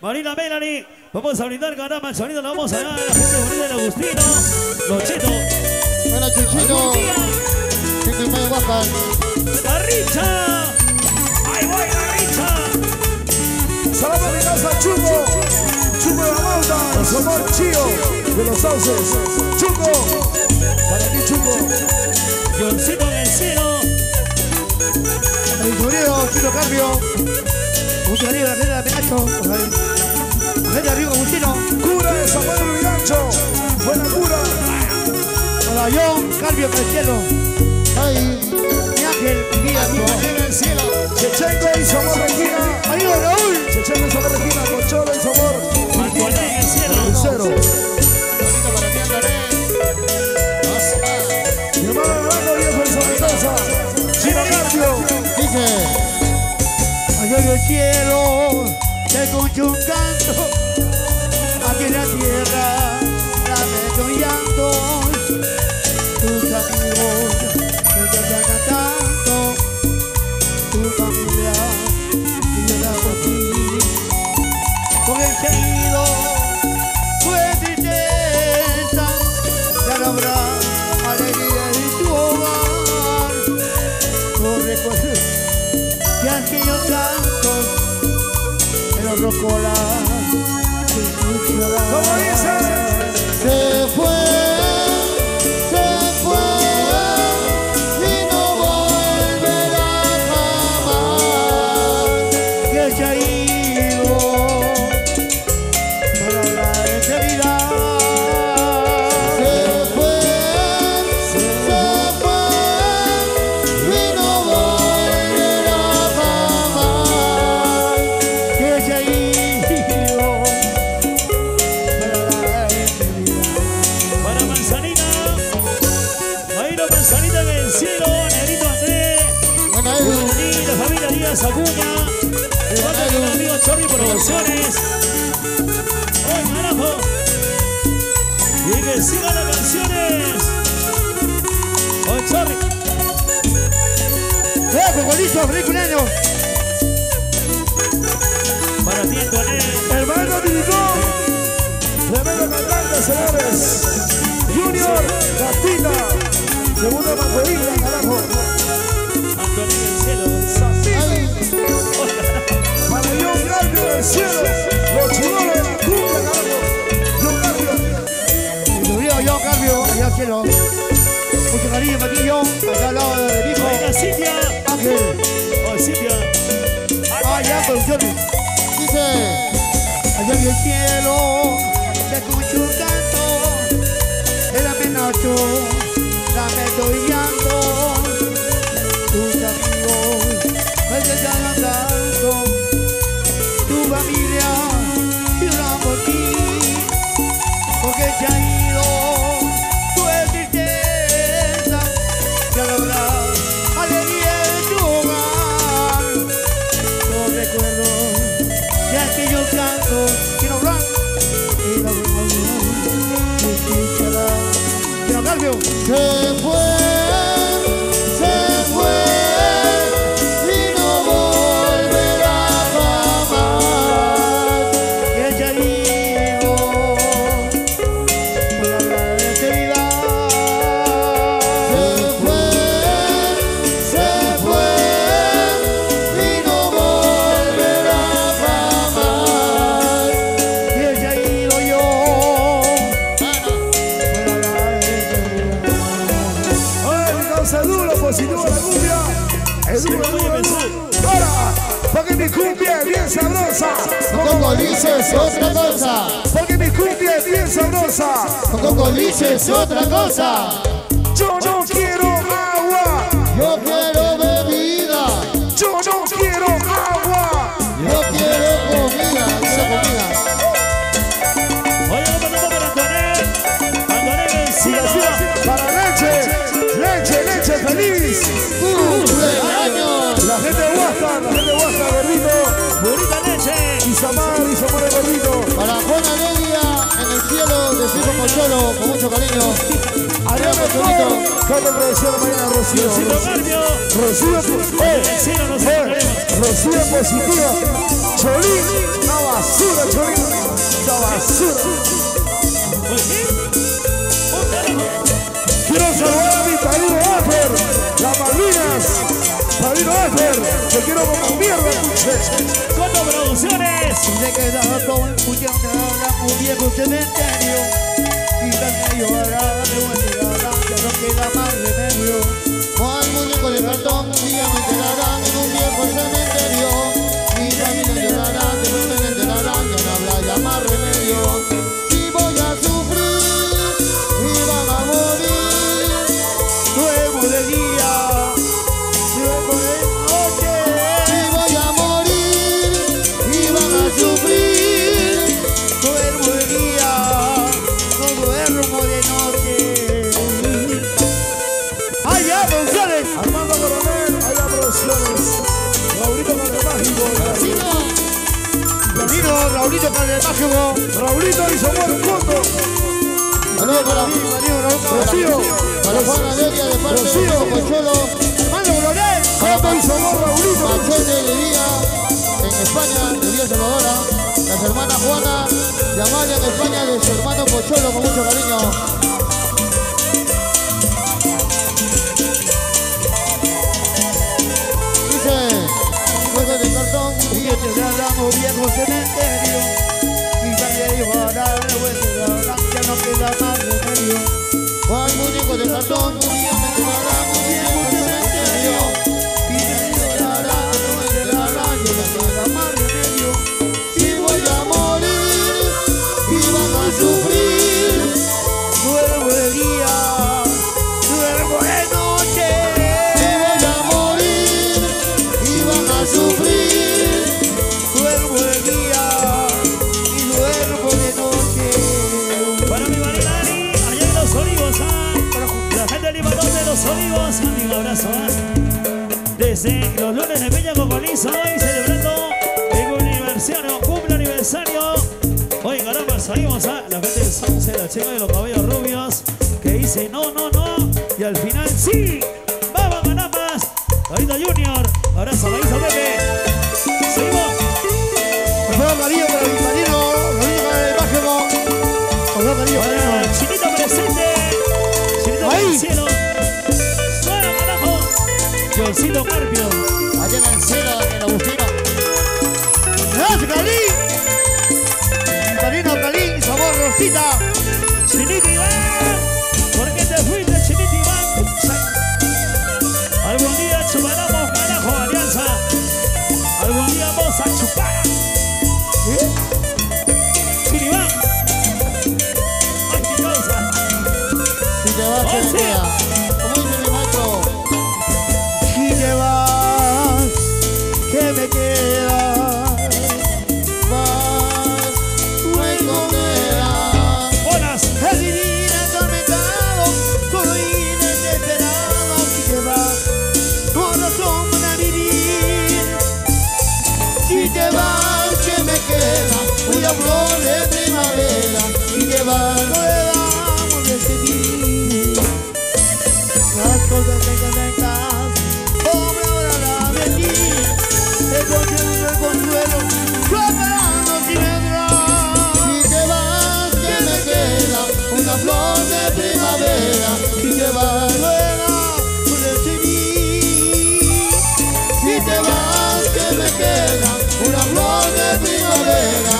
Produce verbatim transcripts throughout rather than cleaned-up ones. Marina Melanie, vamos a brindar, ganamos el sonido, lo vamos a dar a la gente bonita de Agustino, Nochito. Buenas, Chuchito. Chico y medio bajan. La Richa. Ahí voy, la Richa. Saludos de casa, Chuco. Chuco de la Malta, Somar Chío, de los Sauces. Chuco. Para ti, Chuco. Yoncito del cielo. El Toreo, Chino Cambio. Mucho arriba, la gente de Pinacho, la gente de Río Agustino. Cura de San Pedro y Gancho, buena cura. Hola, John, Carvio para el cielo. Ay, mi ángel, mi ángel. Chechenco y Somor Regina. Amigo Raúl. Chechenco y Somor Regina, Concholo y Somor. Martín en el cielo. Lucero. Bonito para ti, Andaré. Mi hermano Eduardo, viejo en San Mendoza. Chino Carvio. Dice. Yo el cielo, te escucho un canto, aquí en la tierra, la meto un llanto, tus amigos que te están cantando, tu familia que llora por ti, con el querido fue tristeza, ya no habrá alegría en tu hogar, no recuerdo. Y aquellos cantos en los rocolas se escuchó la voz. ¿Cómo dice? Se fue, se fue y no volverá jamás. Que se ha ido para la eternidad. Acuña, el bate de los amigos Chorri Producciones. Hoy carajo. Y que sigan las canciones. Hoy Chorri. ¡Eh, Cocolizo! ¡Feliz cumpleaños! Para ti, Antonio. Hermano Tilicón. Tremendo cantante, señores. Junior Castina. Segundo Manjuelita, carajo. Antonio del cielo. Para yo grande del cielo, los chivolos de la cumbre, carajo. Yo cambio. Y murió yo cambio, allá al cielo. Mucho cariño, Matillo, allá al lado de mi hijo. Oiga, Cintia. Ángel. Oiga, Cintia. Allá, producciones. Dice. Allá en el cielo, se escucha un canto. El amenazo, la meto y llanto. Tus amigos. Me están andando, tu familia llora por ti, porque se ha ido tu tristeza, ya no habrá alegría en tu hogar. Los recuerdos de aquellos cantos que no habrán, y la memoria se escuchará. Quiero cambio. Se fue, se fue. Cocolices otra cosa, porque mi cumbia es bien sabrosa. Cocolices otra cosa. Yo no quiero agua, yo quiero bebida. Yo no quiero agua, yo quiero comida. Esa comida. Oye, un saludo para Antonel, Antonel del cielo. Para leche, leche, leche feliz. ¡Cumpleaños! La gente de Huasca, la gente de Huasca, gordito. Bonita leche. Y Samar, y Samar el gordito. Para Juan Alegría, en el cielo de Cico Concholo, con mucho cariño. Adiós, Conchonito. Canta para el cielo, Marina Rocío. Rocío Carvio. Rocío Positiva. Cholín, la basura, Cholín. Quiero saludar a mi padrino Afer, las Malvinas, padrino Afer, te quiero como mierda. Coto Producciones. Dice que da todo el puñado que habla muy bien con cementerio. Quizás que yo haga de buen día, ya no queda más remedio. Con el muñeco de cartón, día me enterarán en un viejo cementerio. Mi familia llorará, después me enterarán, ya no habrá ya más remedio. Raulito para el mágico, Raulito y Samuel Coto. Saludos para ti, Rocío, para Juan Adelia de parte de Cocoilos, hermano Gloria, Coto y Samuel Raulito, Machete de Día, en España, de Día Salvadora, las hermanas Juana y Amalia en España, de su hermano Cocoilos, con mucho cariño. Y este salamo viejo cementerio, mi padre dijo ahora de vuestra, ya no queda más remedio. Juan muñeco de cartón, un día me llevará un viejo cementerio, y me llorará, no me enterará, ya no queda más remedio. Si voy a morir, y van a sufrir, duermo de día, duermo de noche. Si voy a morir, y van a sufrir. Amigos, un abrazo desde los lunes de Peña Cocoilso, hoy celebrando el aniversario, cumple aniversario. Hoy caramba, salimos a la gente del Sauce, la chica de los cabellos rubios que dice no, no, no y al final sí. Vamos carambas, Carita Junior, abrazo, la hizo Pepe. Seguimos. Perdón, María, para mi marido, la única del mágico. Perdón, María, para Chinito presente, Chinito del cielo. Diosito Carpio, allá en el cielo, en Agustino. ¡Gracias, Calín! Carino, Calín, sabor Rosita. Chinito Iván, ¿por qué te fuiste, Chinito Iván? Algún día chuparemos, carajo, alianza. Algún día vamos a chupar. ¿Sí? Chinito Iván. ¡Ay, qué cosa! Si te vas, oh, te sí. Flor de primavera y que va nueva de seguir las cosas que conectas como ahora la de ti el consuelo, el consuelo preparando sin y que vas que me queda una flor de primavera y que va nueva de seguir y te vas que me queda una flor de primavera.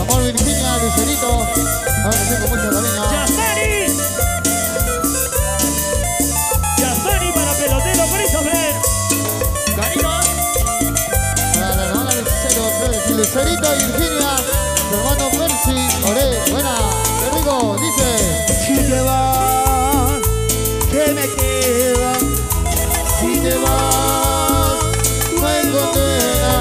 Amor de Virginia, Lucerito, ahora tengo mucho cariño. ¡Yasmani! ¡Yasmani para pelotero Christopher! ¡Cariño! Para la Lucerito, Lucerito y Virginia, su hermano Percy, Oré, buena, qué rico, dice. Si te vas, que me queda, si te vas, luego te vas.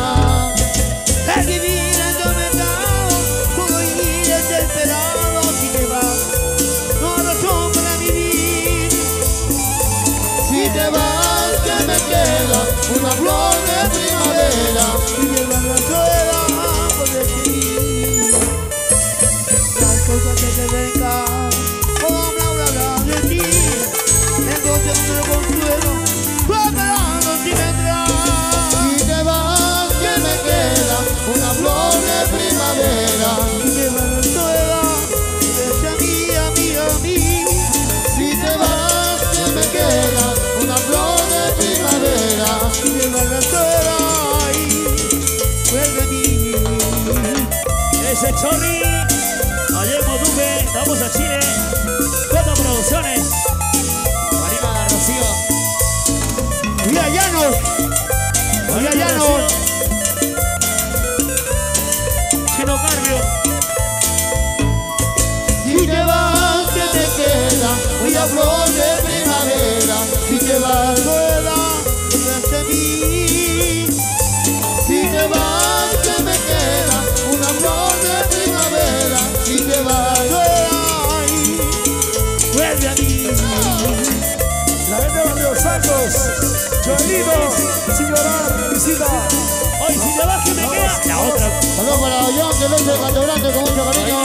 Vivir atormentado, todo ir desesperado, si te vas, flor de primavera y llevan la soledad por de ti. Las cosas que te vengan, oh bla bla bla de ti. Entonces no te consuelo, tu esperanza sí vendrá. Y te vas que me queda una flor de primavera y llevan la soledad de ti, a mí, a mí. Si te vas que me queda una flor y lleva la soledad y vuelve a mí. Ese Chorri, ayer Moduque, vamos a Chile, Coto Producciones, Marima Rocío, Vía Llanos, Vía Llanos, Chino Carvio. Si te vas, que te queda una flor de primavera. Si te vas, soledad. Si te vas, que me queda una flor de primavera. Si te vas, ay, vuelve a mí. La gente de Barrio Santos, Joelito, sin llorar, visita. Hoy si te vas, que me queda la otra. Saludos para John, que lo hizo el Pato Grande con mucho cariño.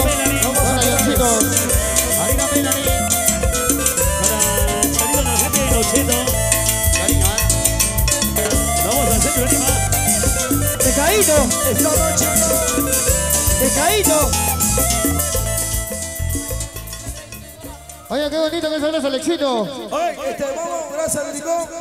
Hola, Johncitos. Marina Melanie. Para Chalito, la gente de Nocheto. Decaído, esta noche decaído. Oye, qué bonito que son los Alexitos. Oye, este vamos, gracias, Licón.